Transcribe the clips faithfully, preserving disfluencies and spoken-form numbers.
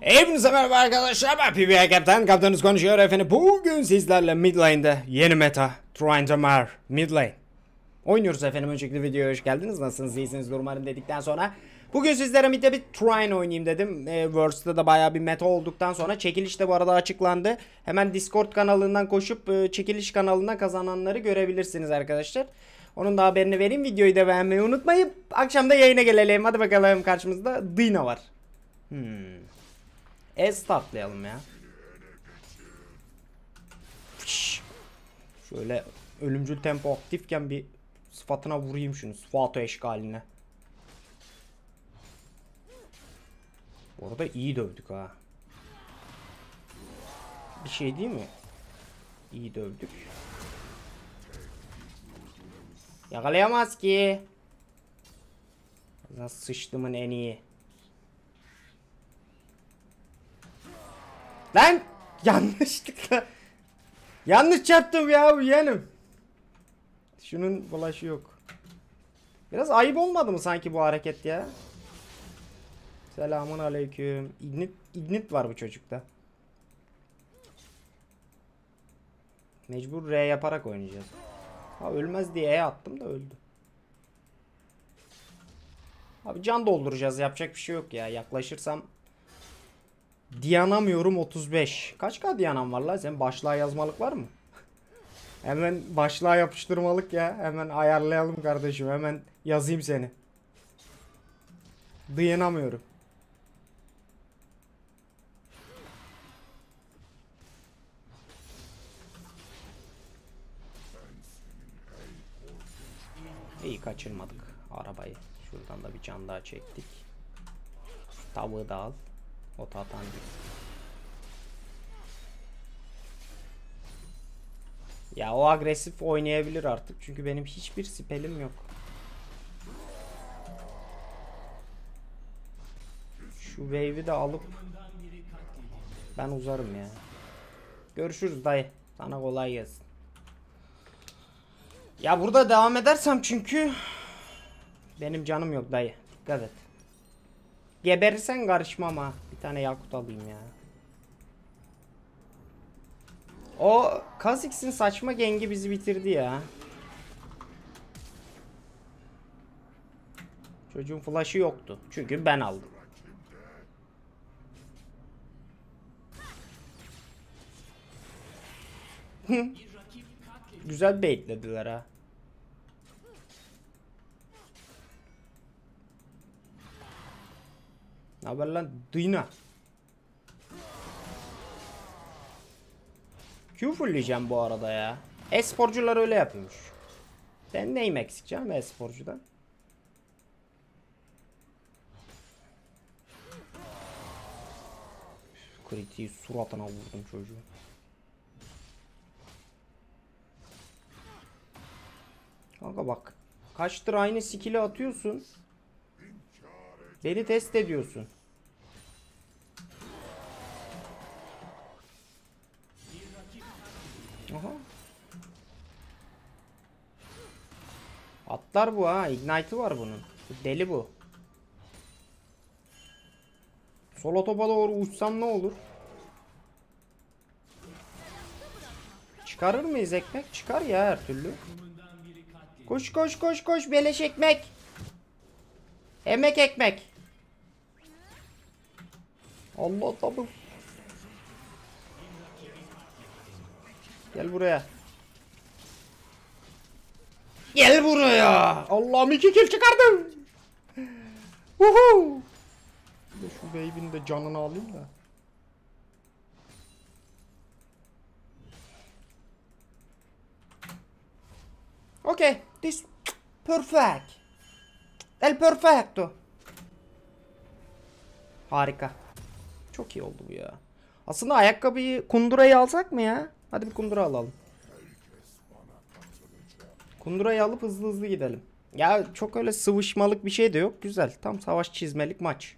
Hepinize merhaba arkadaşlar, ben P B Y Kaptan, kaptanınız konuşuyor efendim. Bugün sizlerle mid lane'de yeni meta Tryndamere mid lane oynuyoruz efendim. Öncelikle videoya hoş geldiniz, nasılsınız, iyisiniz umarım dedikten sonra bugün sizlere mid'de bir Trine oynayayım dedim. e, Worst'da da bayağı bir meta olduktan sonra çekiliş de bu arada açıklandı. Hemen Discord kanalından koşup e, çekiliş kanalından kazananları görebilirsiniz arkadaşlar. Onun da haberini vereyim, videoyu da beğenmeyi unutmayıp akşam da yayına gelelim. Hadi bakalım, karşımızda Diana var. Hmm. E startlayalım ya. Şöyle ölümcül tempo aktifken bir sıfatına vurayım şunu. Fato eşkaline. Orada iyi dövdük ha. Bir şey değil mi? İyi dövdük. Yakalayamaz ki. Nasıl sıçtımın en iyi. Lan yanlışlıkla yanlış çarptım ya yeğenim. Şunun bulaşı yok. Biraz ayıp olmadı mı sanki bu hareket ya? Selamun aleyküm. Ignite, Ignite var bu çocukta. Mecbur R yaparak oynayacağız. Ha, ölmez diye E attım da öldü. Abi can dolduracağız, yapacak bir şey yok ya. Yaklaşırsam Diyanamıyorum otuz beş. Kaç ka Diyanam var la? Sen başlığa yazmalık var mı? Hemen başlığa yapıştırmalık ya. Hemen ayarlayalım kardeşim. Hemen yazayım seni. Diyanamıyorum. İyi kaçırmadık arabayı. Şuradan da bir can daha çektik. Tavuğu da al. Ota atan bir. Ya o agresif oynayabilir artık. Çünkü benim hiçbir spelim yok. Şu wave'i de alıp ben uzarım ya. Görüşürüz dayı. Sana kolay gelsin. Ya burada devam edersem çünkü benim canım yok dayı. Dikkat et. Geberirsen karışmam ha. Bir tane yakut alayım ya. O Kha'zix'in saçma gengi bizi bitirdi ya. Çocuğun flash'ı yoktu. Çünkü ben aldım. Güzel baitlediler ha. Ne haber lan Diana? Q fulleyeceğim bu arada ya. E-sporcular öyle yapıyormuş. Ben neyim eksik canım e-sporcudan? Kritiği suratına vurdum çocuğu. Kanka bak. Kaçtır aynı skill'i atıyorsun. Beni test ediyorsun. Aha. Atlar bu ha. Ignite'ı var bunun. Deli bu. Solo topa doğru uçsam ne olur? Çıkarır mıyız ekmek? Çıkar ya her türlü. Koş koş koş koş. Beleş ekmek. Emek ekmek. Allah tabi. Gel buraya. Gel buraya. Allah'ım iki kill çıkardım. Uhu. Şu baby'nin de canını alayım da. Okay, this perfect. El perfecto. Harika. Çok iyi oldu bu ya. Aslında ayakkabıyı, Kundura'yı alsak mı ya? Hadi bir Kundura alalım. Kundura'yı alıp hızlı hızlı gidelim. Ya çok öyle sıvışmalık bir şey de yok. Güzel. Tam savaş çizmelik maç.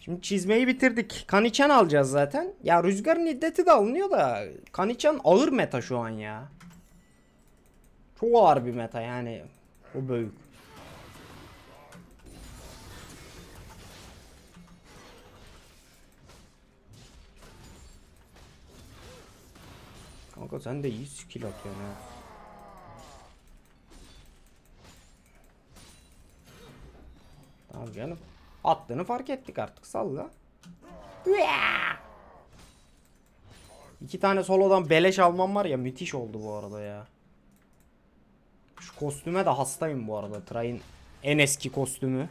Şimdi çizmeyi bitirdik. Kan içen alacağız zaten. Ya rüzgarın iddeti de alınıyor da. Kan içen ağır meta şu an ya. Çok ağır bir meta yani. O büyük. Kanka sen de iyi skill atıyorsun ha. Tamam canım. Attığını fark ettik artık, salla. İki tane solodan beleş almam var ya, müthiş oldu bu arada ya. Şu kostüme de hastayım bu arada. Try'in en eski kostümü.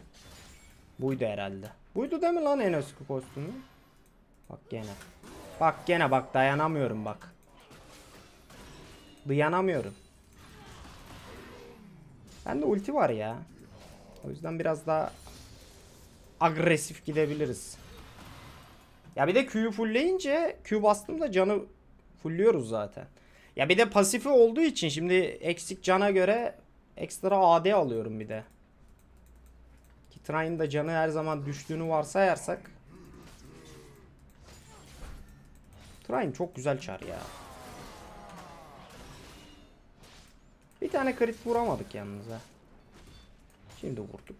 Buydu herhalde. Buydu değil mi lan en eski kostümü? Bak gene. Bak gene bak, dayanamıyorum bak. Dayanamıyorum. Bende ulti var ya. O yüzden biraz daha agresif gidebiliriz. Ya bir de Q'yu fullleyince, Q bastım da canı fullüyoruz zaten. Ya bir de pasifi olduğu için şimdi eksik cana göre ekstra A D alıyorum bir de. Ki Try'in de canı her zaman düştüğünü varsayarsak. Try'in çok güzel çar ya. Bir tane crit vuramadık yalnız ha. Şimdi vurduk.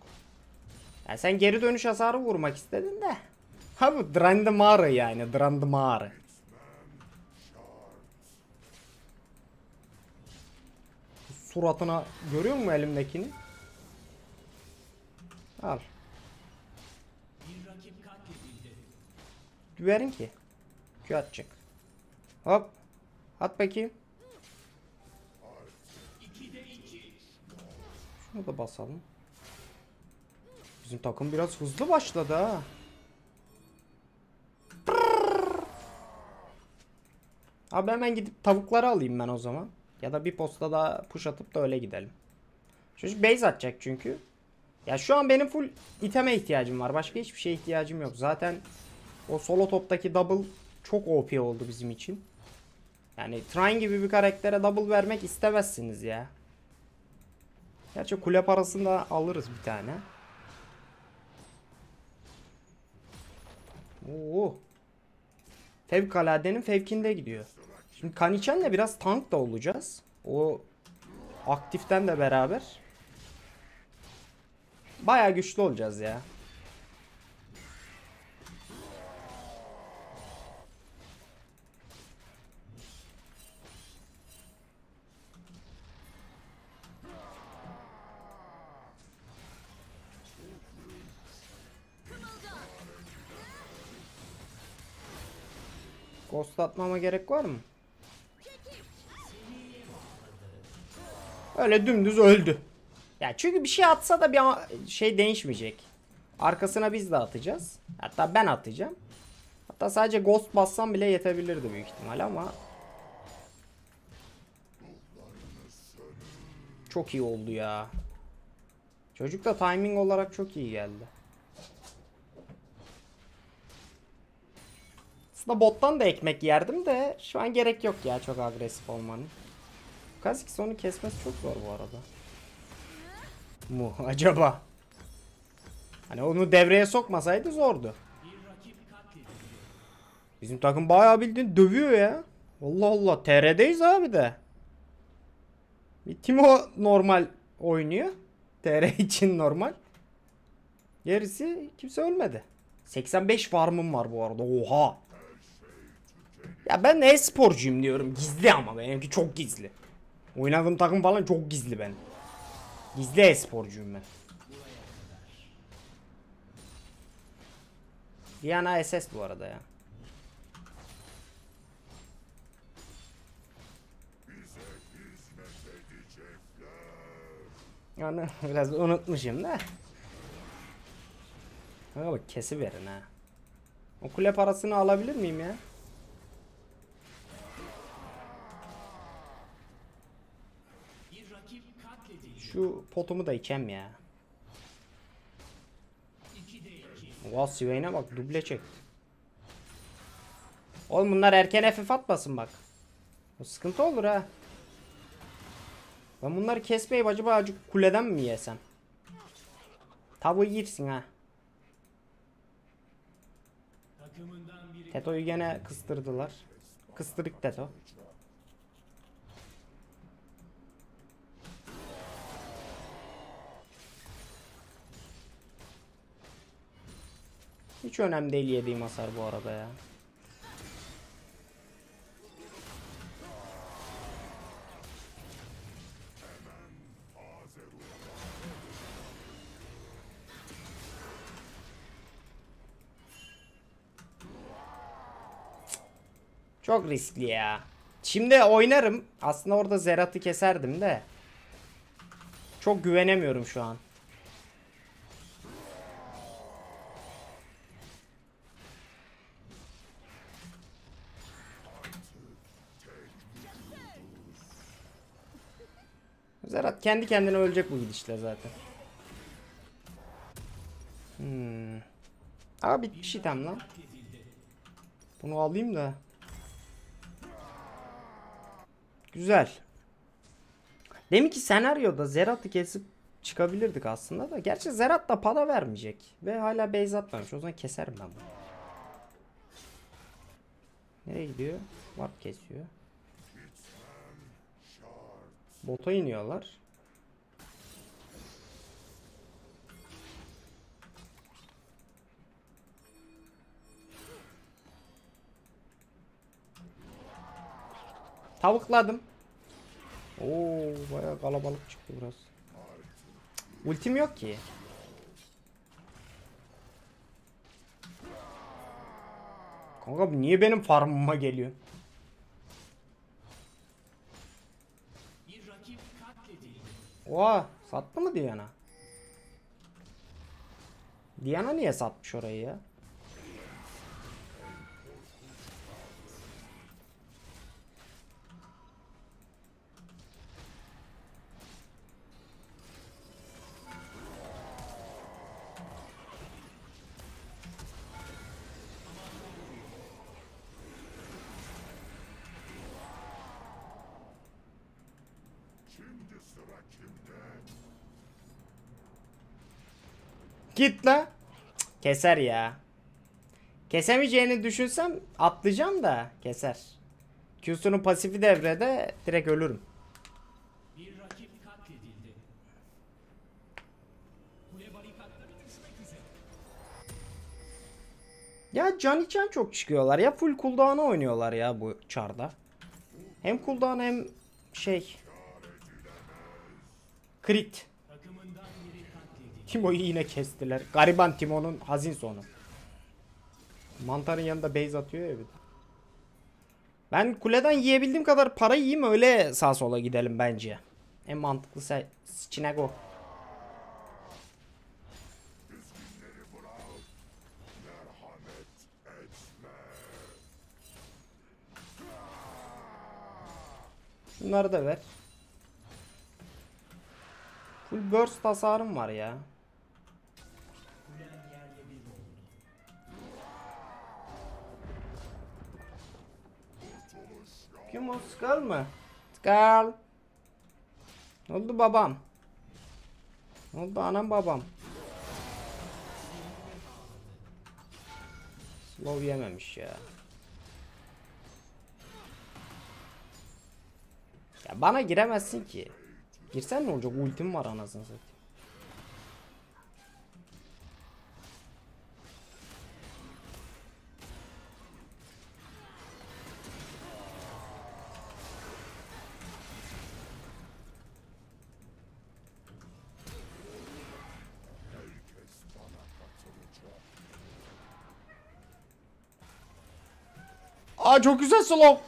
Ya sen geri dönüş hasarı vurmak istedin de. Ha bu Drandemar yani, Drandemar. Suratına görüyor musun elimdekini? Al. Verin ki. Q atacak. Hop. At bakayım. Şunu da basalım. Bizim takım biraz hızlı başladı ha. Abi hemen gidip tavukları alayım ben o zaman. Ya da bir posta daha push atıp da öyle gidelim. Şu base atacak çünkü. Ya şu an benim full iteme ihtiyacım var. Başka hiçbir şeye ihtiyacım yok. Zaten o solo toptaki double çok O P oldu bizim için. Yani Trine gibi bir karaktere double vermek istemezsiniz ya. Gerçi kule parasını da alırız bir tane. Oo. Fevkaladenin fevkinde gidiyor. Şimdi Kan içenle biraz tank da olacağız. O aktiften de beraber. Bayağı güçlü olacağız ya. Ghost atmama gerek var mı? Öyle dümdüz öldü. Ya çünkü bir şey atsa da bir şey değişmeyecek. Arkasına biz de atacağız. Hatta ben atacağım. Hatta sadece ghost bassam bile yetebilirdi büyük ihtimal ama. Çok iyi oldu ya. Çocuk da timing olarak çok iyi geldi. Aslında bottan da ekmek yerdim de şu an gerek yok ya çok agresif olmanın. Kha'zix onu kesmesi çok zor bu arada. Mu acaba? Hani onu devreye sokmasaydı zordu. Bizim takım bayağı bildiğin dövüyor ya. Allah Allah, T R'deyiz abi de. Bir Timo normal oynuyor. T R için normal. Gerisi kimse ölmedi. seksen beş farmım var bu arada. Oha. Ya ben e-sporcuyum diyorum. Gizli ama benimki çok gizli. Oynadığım takım falan çok gizli benim. Gizli e-sporcuyum ben. Diana S S bu arada ya. Onu biraz unutmuşum da. Bana bak, kesiverin ha. O kule parasını alabilir miyim ya? Şu potumu da içem ya. Oha, Sivay'ne bak, duble çekti. Oğlum bunlar erken F F atmasın bak. O sıkıntı olur ha. Ben bunları kesmeyip acaba acık kuleden mi yesem? Tavuğu yersin ha. Teto'yu gene kıstırdılar. Kıstırık Teto. Hiç önemli değil yediğim hasar bu arada ya. Çok riskli ya. Şimdi oynarım. Aslında orada Zerat'ı keserdim de. Çok güvenemiyorum şu an. Zerat kendi kendine ölecek bu gidişle zaten. Hmm. Aa, bitmiş item lan. Bunu alayım da. Güzel. Demek ki senaryoda Zerat'ı kesip çıkabilirdik aslında da. Gerçi Zerat da para vermeyecek. Ve hala Beyzat varmış. O zaman keserim ben bunu. Nereye gidiyor? Warp kesiyor. Bota iniyorlar. Tavukladım. Oo, bayağı kalabalık çıktı burası. Ultim yok ki. Kanka bu niye benim farmıma geliyor? Oha, sattı mı Diana? Diana niye satmış orayı ya? Git la. Cık, keser ya. Kesemeyeceğini düşünsem atlayacağım da keser. Q'sunun pasifi devrede, direkt ölürüm. Bir rakip katledildi. Ya can içen çok çıkıyorlar ya, full cooldown'a oynuyorlar ya bu çarda. Hem cooldown hem şey crit. Timo'yu yine kestiler. Gariban Timo'nun hazin sonu. Mantarın yanında base atıyor ya bir de. Ben kuleden yiyebildiğim kadar para yiyeyim, öyle sağ sola gidelim bence. En mantıklı Chinego. Şunları da ver. Full burst hasarım var ya. Kim o? Skal mı? Skal. Ne oldu babam? Ne oldu anam babam? Slow yememiş ya. Ya bana giremezsin ki. Girsen ne olacak? Ultim var anasını satayım. Aa, çok güzel slow.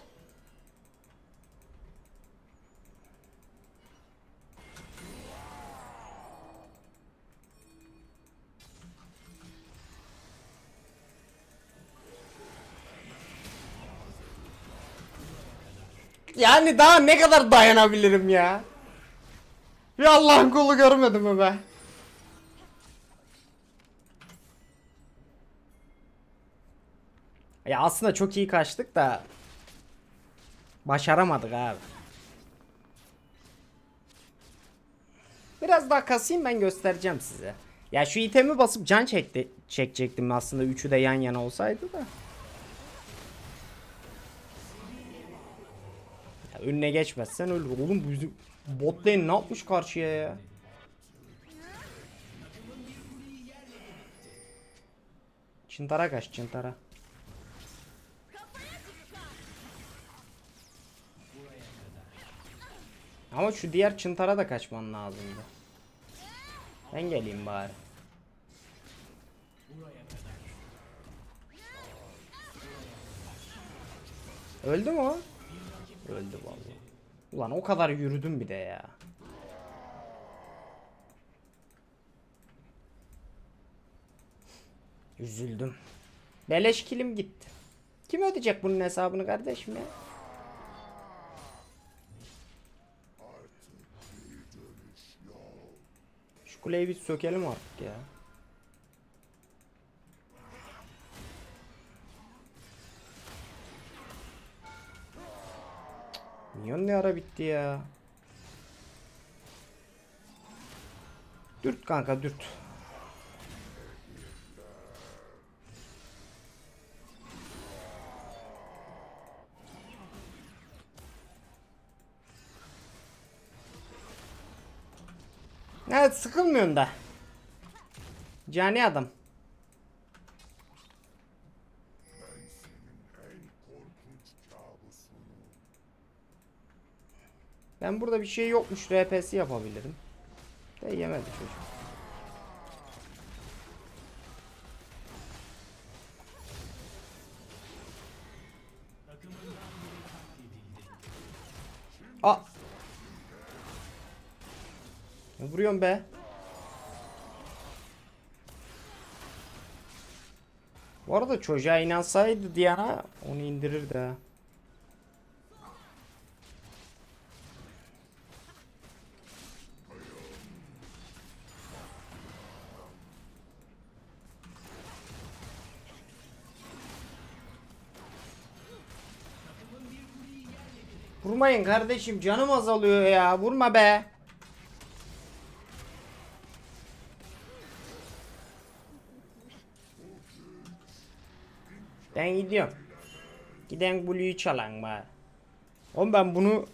Yani daha ne kadar dayanabilirim ya? Ya Allah'ın kulu görmedim mi be? Ya aslında çok iyi kaçtık da başaramadık abi. Biraz daha kasayım, ben göstereceğim size. Ya şu itemi basıp can çekti çekecektim aslında, üçü de yan yana olsaydı da. Önüne geçmezsen öl. Oğlum bu bot lane ne yapmış karşıya ya? Çıntara kaç, çıntara. Ama şu diğer çıntara da kaçman lazımdı. Ben geleyim bari. Öldü mü o? Öldü vallahi. Ulan o kadar yürüdüm bir de ya. Üzüldüm. Beleş kilim gitti. Kim ödeyecek bunun hesabını kardeşim ya? Şu kuleyi bir sökelim artık ya. Minyon ne ara bitti ya? Dürt kanka dürt. Evet, sıkılmıyorum da. Cani adam. Ben burada bir şey yokmuş R P'si yapabilirim. De yemedi çocuk. Aa. Ne vuruyorsun be? Bu arada çocuğa inansaydı Diana onu indirirdi ha. Vurmayın kardeşim, canım azalıyor ya, vurma be. Ben gidiyorum. Giden Blue'yu çalan bari. Oğlum ben bunu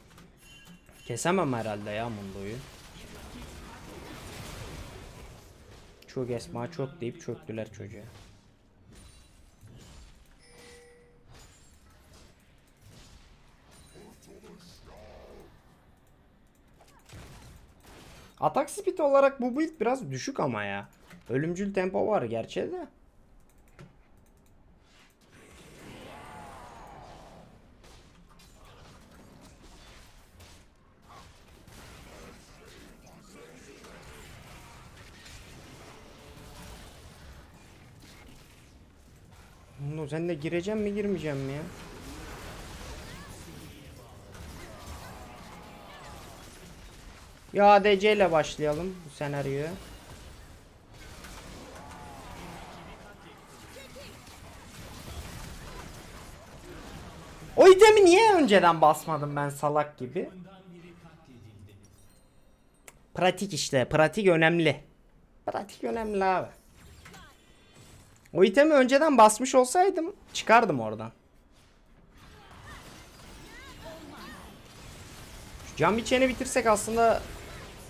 kesemem herhalde ya Mundo'yu. Çok esma çok deyip çöktüler çocuğa. Atak speed olarak bu build biraz düşük ama ya. Ölümcül tempo var gerçi de. Mundo sen de gireceğim mi girmeyeceğim mi ya? Ya A D C ile başlayalım bu senaryoya. O itemi niye önceden basmadım ben salak gibi? Pratik işte, pratik önemli. Pratik önemli abi. O itemi önceden basmış olsaydım çıkardım oradan. Şu Cam Biçen'i bitirsek aslında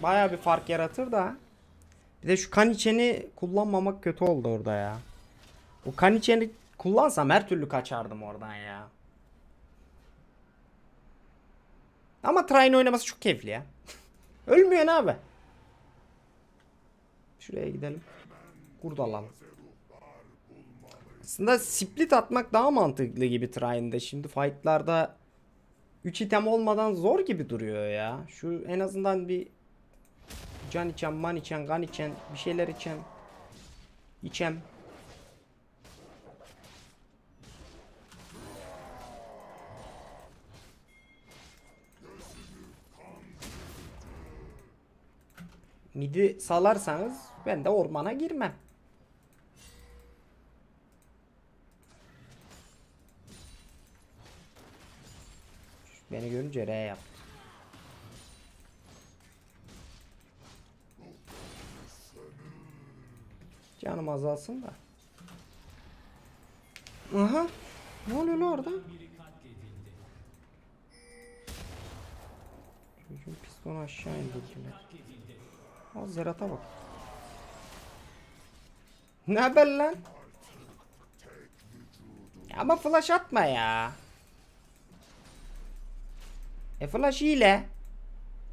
bayağı bir fark yaratır da. Bir de şu Kan içeni kullanmamak kötü oldu orada ya. O Kan içeni kullansam her türlü kaçardım oradan ya. Ama Tryndamere oynaması çok keyifli ya. Ölmüyorsun abi. Şuraya gidelim. Kurdalalım. Aslında split atmak daha mantıklı gibi Tryndamere. Şimdi fightlarda üç item olmadan zor gibi duruyor ya. Şu en azından bir can içen, man içen, kan içen, bir şeyler içen, içem. Midi salarsanız ben de ormana girmem. Beni görünce R yaptı. Canım azalsın da. Aha. Ne oluyor orada? Çocuğun pistonu aşağı indirdiler. O Zerat'a bak. Ne haber lan? Ama flash atma ya. E flash ile.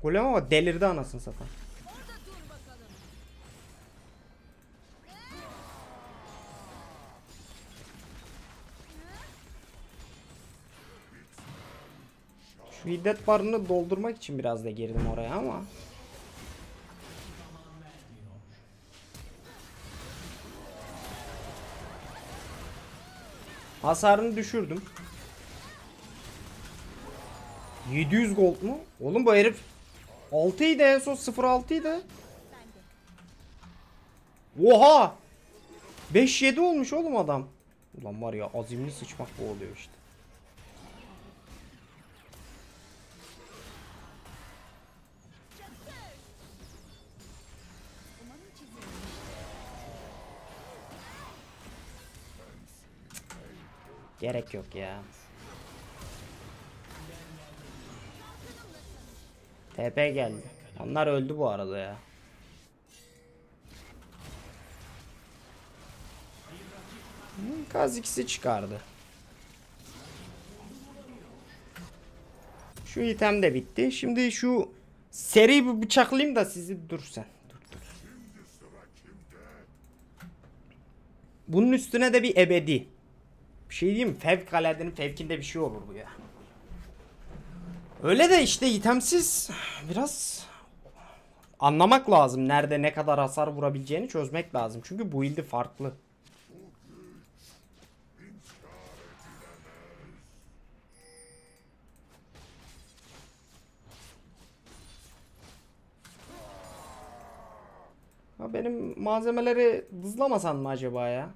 Golem ama delirdi anasını satan. Şiddet barını doldurmak için biraz da girdim oraya ama. Hasarını düşürdüm. yedi yüz gold mu? Oğlum bu herif altı idi en son, sıfır altı idi. Oha! beş yedi olmuş oğlum adam. Ulan var ya, azimli sıçmak bu oluyor işte. Gerek yok ya. T P geldi. Onlar öldü bu arada ya. Kha'zix'i çıkardı. Şu item de bitti. Şimdi şu seri bir bıçaklayayım da sizi. Dur sen. Dur, dur. Bunun üstüne de bir ebedi. Bir şey diyeyim mi? Fevkaladenin fevkinde bir şey olur bu ya. Öyle de işte itemsiz biraz anlamak lazım. Nerede ne kadar hasar vurabileceğini çözmek lazım. Çünkü bu build'i farklı. Ha, benim malzemeleri dızlamasan mı acaba ya?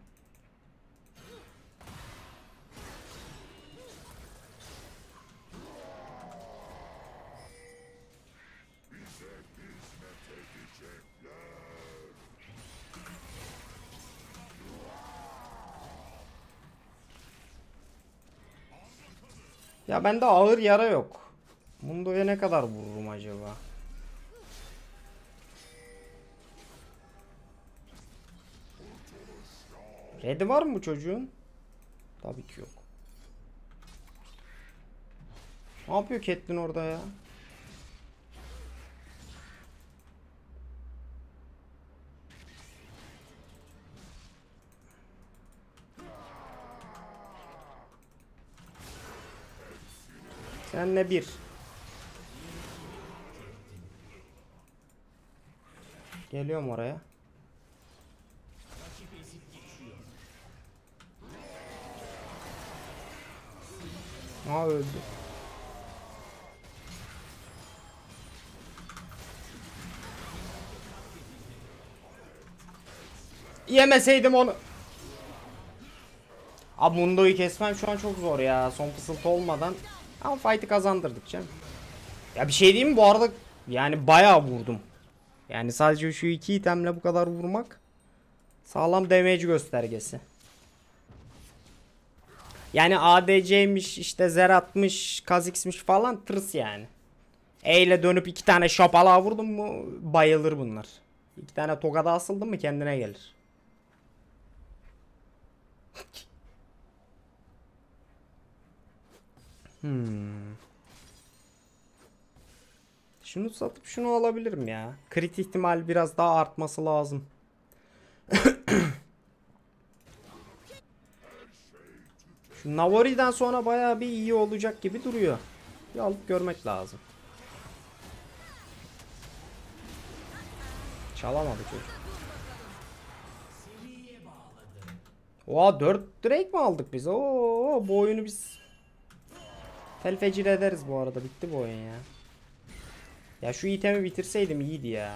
Ya bende ağır yara yok. Mundo'ya ne kadar vururum acaba? Red'i var mı bu çocuğun? Tabii ki yok. Ne yapıyor Caitlyn orada ya? Senle bir. Geliyorum oraya. Aa, öldü. Yemeseydim onu. Abi Mundo'yu kesmem şu an çok zor ya. Son fısıltı olmadan. Ama fight'ı kazandırdık canım. Ya bir şey diyeyim mi bu arada, yani bayağı vurdum. Yani sadece şu iki itemle bu kadar vurmak sağlam damage göstergesi. Yani A D C'miş işte, Zerat'mış, Kha'zix'miş falan tırs yani. E ile dönüp iki tane şapala vurdum mu bayılır bunlar. İki tane tokada asıldın mı kendine gelir. Hmm. Şunu satıp şunu alabilirim ya. Crit ihtimal biraz daha artması lazım. Şu Navori'den sonra bayağı bir iyi olacak gibi duruyor. Bir alıp görmek lazım. Çalamadı çocuk. Oha, dört direkt mi aldık biz? Oo, bu oyunu biz felfecir ederiz bu arada. Bitti bu oyun ya. Ya şu itemi bitirseydim iyiydi ya.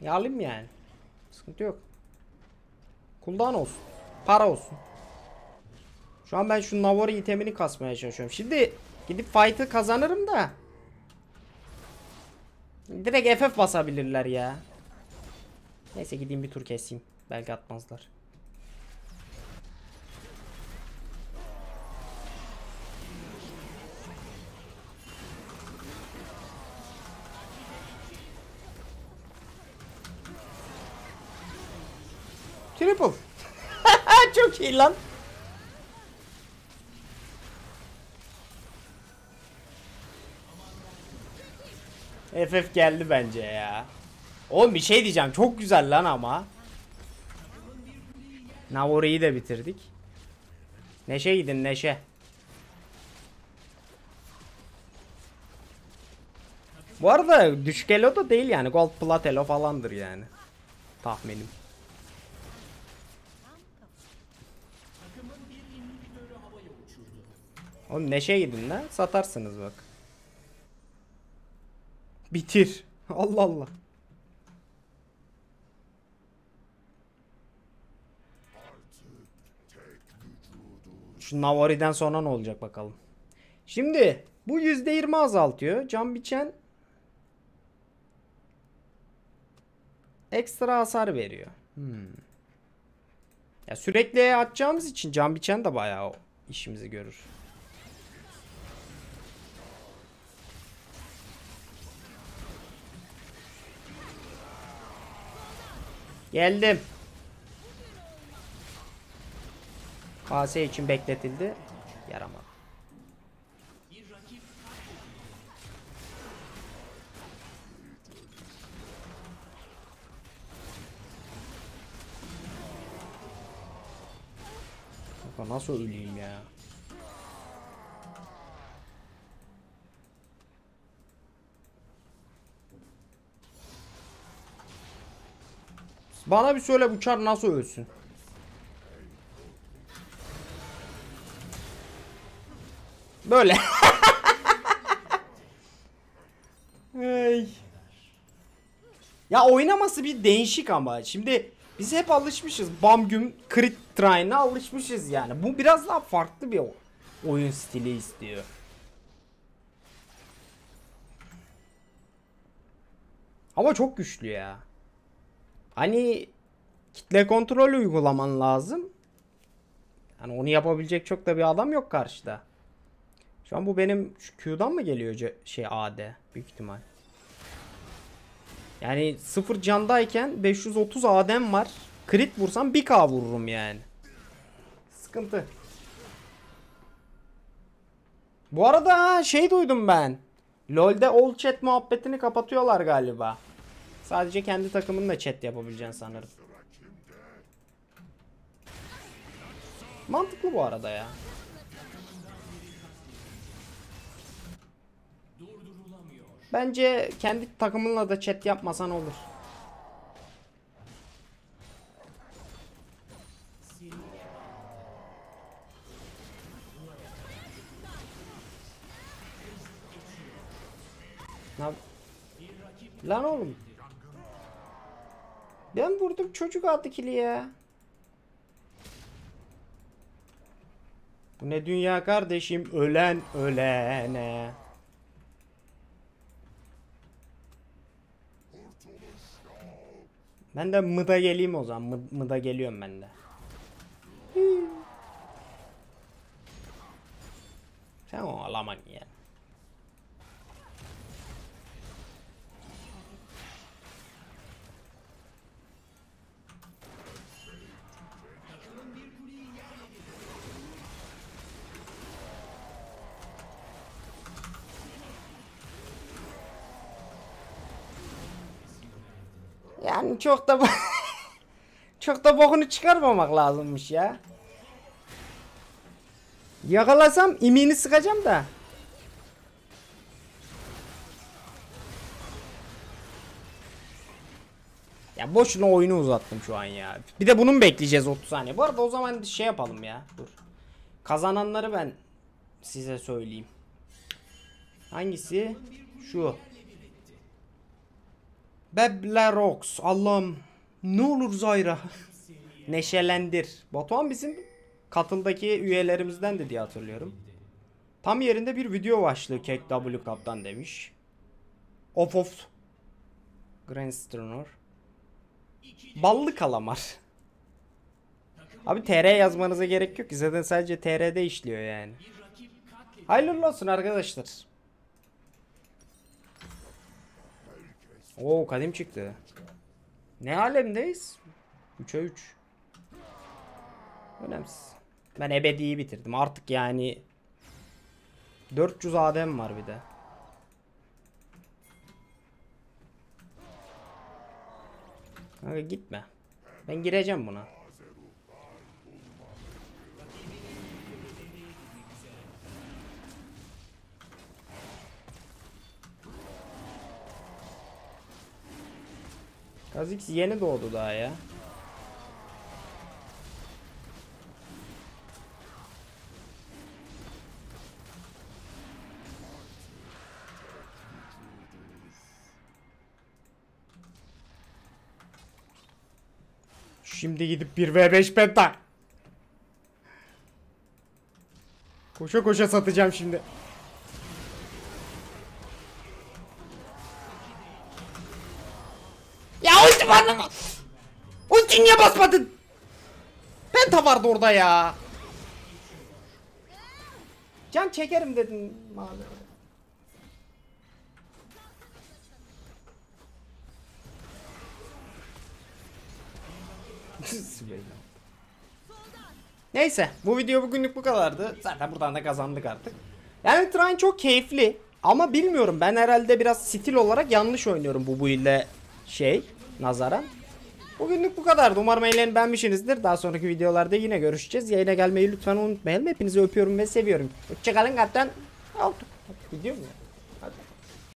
Ya alayım yani. Sıkıntı yok. Kuldan olsun. Para olsun. Şu an ben şu Navori itemini kasmaya çalışıyorum. Şimdi gidip fight'ı kazanırım da. Direkt F F basabilirler ya. Neyse gideyim bir tur keseyim. Belki atmazlar. Triple. Çok iyi lan. F F geldi bence ya. Oğlum bir şey diyeceğim, çok güzel lan ama. Navori'yi de bitirdik. Neşe gidin Neşe. Bu arada düşük elo da değil yani, gold plat elo falandır yani tahminim. Oğlum Neşe gidin lan, satarsınız bak. Bitir. Allah Allah. Şu Navari'den sonra ne olacak bakalım. Şimdi bu yüzde yirmi azaltıyor. Cam Biçen ekstra hasar veriyor. Hmm. Ya sürekli atacağımız için Cam Biçen de bayağı işimizi görür. Geldim. K S için bekletildi. Yaramadı. Nasıl öleyim ya? Bana bir söyle, bu çar nasıl ölsün? Böyle. Hey. Ya oynaması bir değişik ama şimdi biz hep alışmışız. Bam güm crit train'e alışmışız yani. Bu biraz daha farklı bir oyun stili istiyor. Ama çok güçlü ya. Hani kitle kontrolü uygulaman lazım. Yani onu yapabilecek çok da bir adam yok karşıda. Şu an bu benim şu Q'dan mı geliyor şey A D büyük ihtimal. Yani sıfır candayken beş yüz otuz A D'm var. Crit vursam bir K vururum yani. Sıkıntı. Bu arada şey duydum ben. LoL'de all chat muhabbetini kapatıyorlar galiba. Sadece kendi takımınla chat yapabileceksin sanırım. Mantıklı bu arada ya. Bence kendi takımınla da chat yapmasan olur. Lan, lan oğlum. Ben vurdum çocuk attı kili ya. Bu ne dünya kardeşim, ölen ölene. Ben de mıda geleyim o zaman. Mı, mıda geliyorum ben de. Hmm. Sen o alaman ya. Yani çok da çok da bokunu çıkarmamak lazımmış ya. Yakalasam imini sıkacağım da. Ya boşuna oyunu uzattım şu an ya. Bir de bunu mu bekleyeceğiz otuz saniye? Bu arada o zaman şey yapalım ya. Dur. Kazananları ben size söyleyeyim. Hangisi? Şu. Bablarox. Allah'ım. Ne olur Zayra. Neşelendir. Botoan bizim katıldaki üyelerimizden de diye hatırlıyorum. Tam yerinde bir video başlığı C K W Kaptan demiş. Of of. Grand Stoner. Ballı kalamar. Abi T R yazmanıza gerek yok ki. Zaten sadece T R'de işliyor yani. Hayırlı olsun arkadaşlar. Oo kadim çıktı. Ne alemdeyiz? üçe üç. Önemsiz. Ben ebediyi bitirdim artık yani. dört yüz A D'm var bir de. Kanka gitme. Ben gireceğim buna. Kha'zix yeni doğdu daha ya. Şimdi gidip bir v beş penta. Koşa koşa satacağım şimdi. Ya ulti bana mı? Ulti niye basmadın? Penta vardı orada ya. Can çekerim dedin maalesef. Neyse, bu video bugünlük bu kadardı. Zaten buradan da kazandık artık. Yani Trine çok keyifli ama bilmiyorum, ben herhalde biraz stil olarak yanlış oynuyorum bu build'e şey nazaran. Bugünlük bu kadardı. Umarım eğlenip beğenmişsinizdir. Daha sonraki videolarda yine görüşeceğiz. Yayına gelmeyi lütfen unutmayın. Hepinizi öpüyorum ve seviyorum. Hoşçakalın kaptan. Video mu?